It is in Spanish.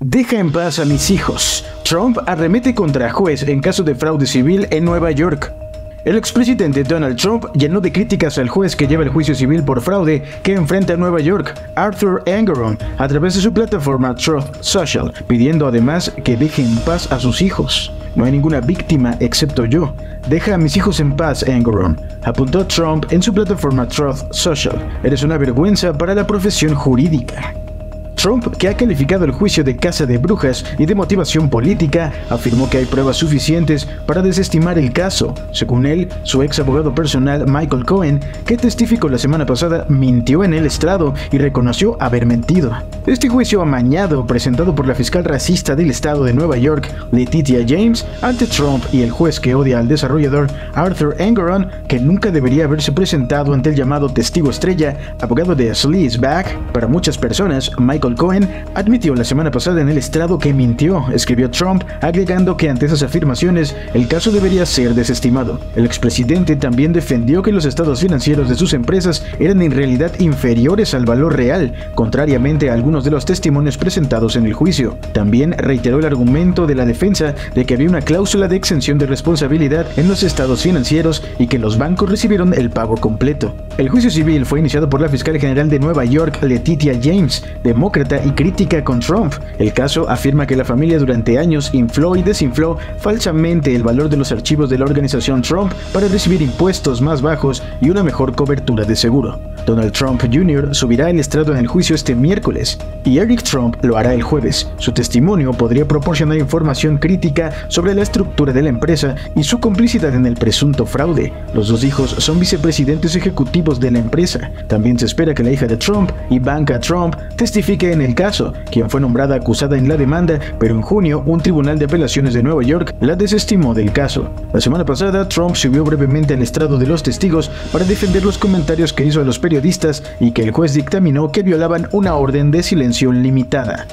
Deja en paz a mis hijos. Trump arremete contra juez en caso de fraude civil en Nueva York. El expresidente Donald Trump llenó de críticas al juez que lleva el juicio civil por fraude que enfrenta a Nueva York, Arthur Engoron, a través de su plataforma Truth Social, pidiendo además que deje en paz a sus hijos. No hay ninguna víctima excepto yo. Deja a mis hijos en paz, Engoron, apuntó Trump en su plataforma Truth Social. Eres una vergüenza para la profesión jurídica. Trump, que ha calificado el juicio de caza de brujas y de motivación política, afirmó que hay pruebas suficientes para desestimar el caso. Según él, su ex abogado personal Michael Cohen, que testificó la semana pasada, mintió en el estrado y reconoció haber mentido. Este juicio amañado, presentado por la fiscal racista del estado de Nueva York, Letitia James, ante Trump y el juez que odia al desarrollador Arthur Engoron, que nunca debería haberse presentado ante el llamado testigo estrella, abogado de Sleazebag, para muchas personas, Michael Cohen admitió la semana pasada en el estrado que mintió, escribió Trump, agregando que ante esas afirmaciones el caso debería ser desestimado. El expresidente también defendió que los estados financieros de sus empresas eran en realidad inferiores al valor real, contrariamente a algunos de los testimonios presentados en el juicio. También reiteró el argumento de la defensa de que había una cláusula de exención de responsabilidad en los estados financieros y que los bancos recibieron el pago completo. El juicio civil fue iniciado por la fiscal general de Nueva York, Letitia James, demócrata y crítica con Trump. El caso afirma que la familia durante años infló y desinfló falsamente el valor de los archivos de la organización Trump para recibir impuestos más bajos y una mejor cobertura de seguro. Donald Trump Jr. subirá al estrado en el juicio este miércoles y Eric Trump lo hará el jueves. Su testimonio podría proporcionar información crítica sobre la estructura de la empresa y su complicidad en el presunto fraude. Los dos hijos son vicepresidentes ejecutivos de la empresa. También se espera que la hija de Trump, Ivanka Trump, testifique en el caso, quien fue nombrada acusada en la demanda, pero en junio un tribunal de apelaciones de Nueva York la desestimó del caso. La semana pasada, Trump subió brevemente al estrado de los testigos para defender los comentarios que hizo a los periodistas y que el juez dictaminó que violaban una orden de silencio limitada.